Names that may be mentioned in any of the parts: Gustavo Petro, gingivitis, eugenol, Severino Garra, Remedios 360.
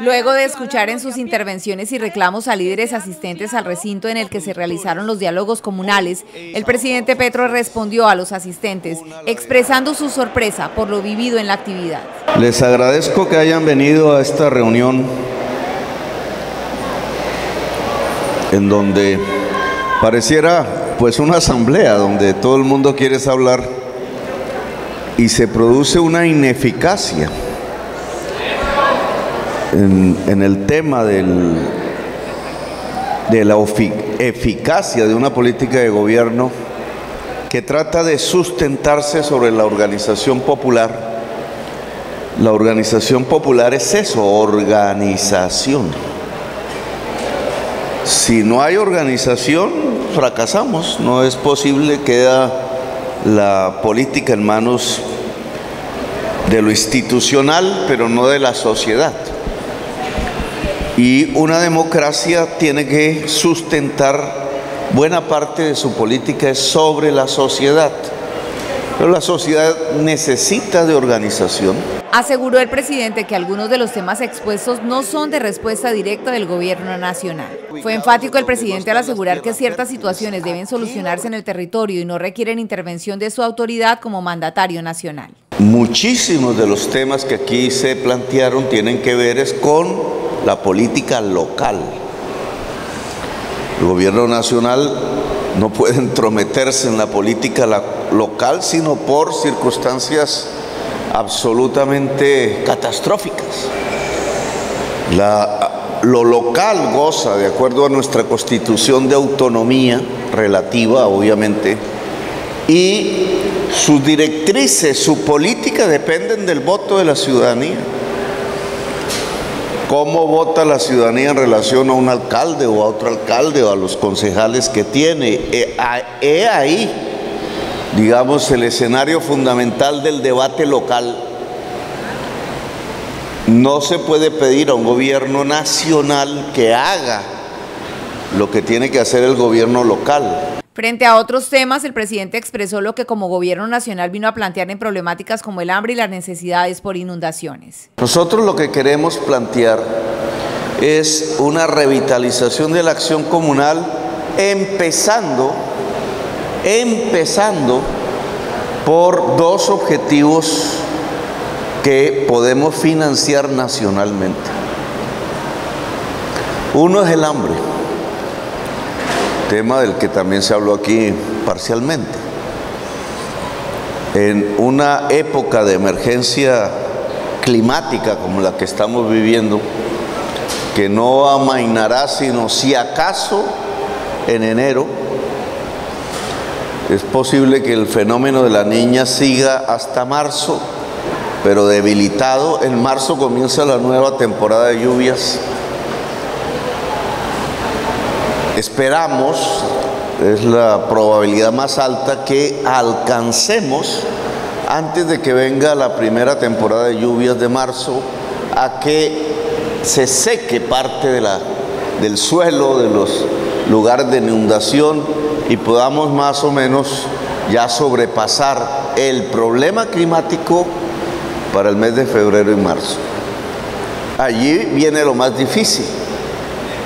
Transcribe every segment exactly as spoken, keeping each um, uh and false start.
Luego de escuchar en sus intervenciones y reclamos a líderes asistentes al recinto en el que se realizaron los diálogos comunales, el presidente Petro respondió a los asistentes, expresando su sorpresa por lo vivido en la actividad. Les agradezco que hayan venido a esta reunión, en donde pareciera pues una asamblea donde todo el mundo quiere hablar y se produce una ineficacia En, en el tema del, de la eficacia de una política de gobierno que trata de sustentarse sobre la organización popular. La organización popular es eso, organización. Si no hay organización, fracasamos. No es posible, queda la política en manos de lo institucional, pero no de la sociedad. Y una democracia tiene que sustentar buena parte de su política sobre la sociedad. Pero la sociedad necesita de organización. Aseguró el presidente que algunos de los temas expuestos no son de respuesta directa del gobierno nacional. Fue enfático el presidente al asegurar que ciertas situaciones deben solucionarse en el territorio y no requieren intervención de su autoridad como mandatario nacional. Muchísimos de los temas que aquí se plantearon tienen que ver es con la política local. El gobierno nacional no puede entrometerse en la política local, sino por circunstancias absolutamente catastróficas. La, lo local goza, de acuerdo a nuestra Constitución, de autonomía relativa, obviamente, y sus directrices, su política, dependen del voto de la ciudadanía. ¿Cómo vota la ciudadanía en relación a un alcalde o a otro alcalde o a los concejales que tiene? He ahí, digamos, el escenario fundamental del debate local. No se puede pedir a un gobierno nacional que haga lo que tiene que hacer el gobierno local. Frente a otros temas, el presidente expresó lo que como gobierno nacional vino a plantear en problemáticas como el hambre y las necesidades por inundaciones. Nosotros lo que queremos plantear es una revitalización de la acción comunal, empezando, empezando por dos objetivos que podemos financiar nacionalmente. Uno es el hambre, tema del que también se habló aquí parcialmente. En una época de emergencia climática como la que estamos viviendo, que no amainará sino si acaso en enero, es posible que el fenómeno de la Niña siga hasta marzo, pero debilitado. En marzo comienza la nueva temporada de lluvias. Esperamos, es la probabilidad más alta, que alcancemos, antes de que venga la primera temporada de lluvias de marzo, a que se seque parte de la, del suelo, de los lugares de inundación, y podamos más o menos ya sobrepasar el problema climático para el mes de febrero y marzo. Allí viene lo más difícil,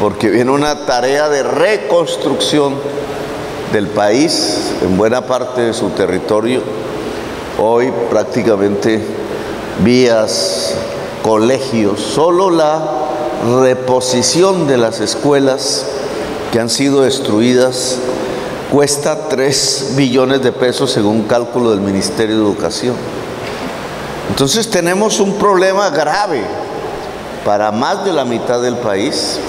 porque viene una tarea de reconstrucción del país en buena parte de su territorio. Hoy prácticamente vías, colegios, solo la reposición de las escuelas que han sido destruidas cuesta tres billones de pesos según cálculo del Ministerio de Educación. Entonces tenemos un problema grave para más de la mitad del país,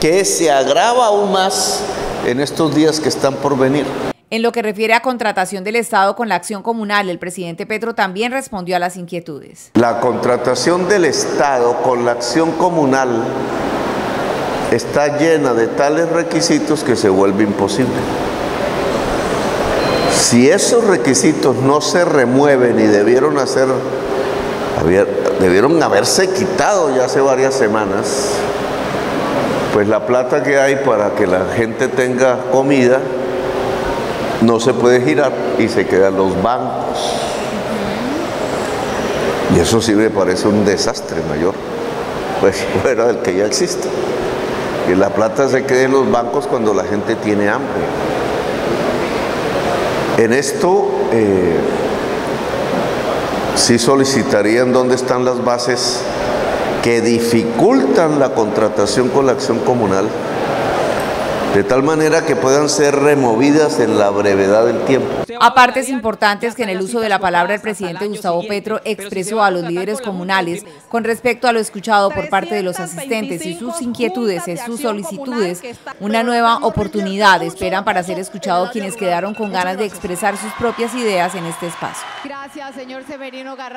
que se agrava aún más en estos días que están por venir. En lo que refiere a contratación del Estado con la acción comunal, el presidente Petro también respondió a las inquietudes. La contratación del Estado con la acción comunal está llena de tales requisitos que se vuelve imposible. Si esos requisitos no se remueven, y debieron hacer, debieron haberse quitado ya hace varias semanas, pues la plata que hay para que la gente tenga comida no se puede girar y se quedan los bancos. Y eso sí me parece un desastre mayor. pues fuera del que ya existe. Que la plata se quede en los bancos cuando la gente tiene hambre. En esto eh, sí solicitarían dónde están las bases que dificultan la contratación con la acción comunal, de tal manera que puedan ser removidas en la brevedad del tiempo. Aparte es importante que en el uso de la palabra el presidente Gustavo Petro expresó a los líderes comunales con respecto a lo escuchado por parte de los asistentes y sus inquietudes y sus solicitudes, una nueva oportunidad esperan para ser escuchados quienes quedaron con ganas de expresar sus propias ideas en este espacio. Gracias, señor Severino Garra.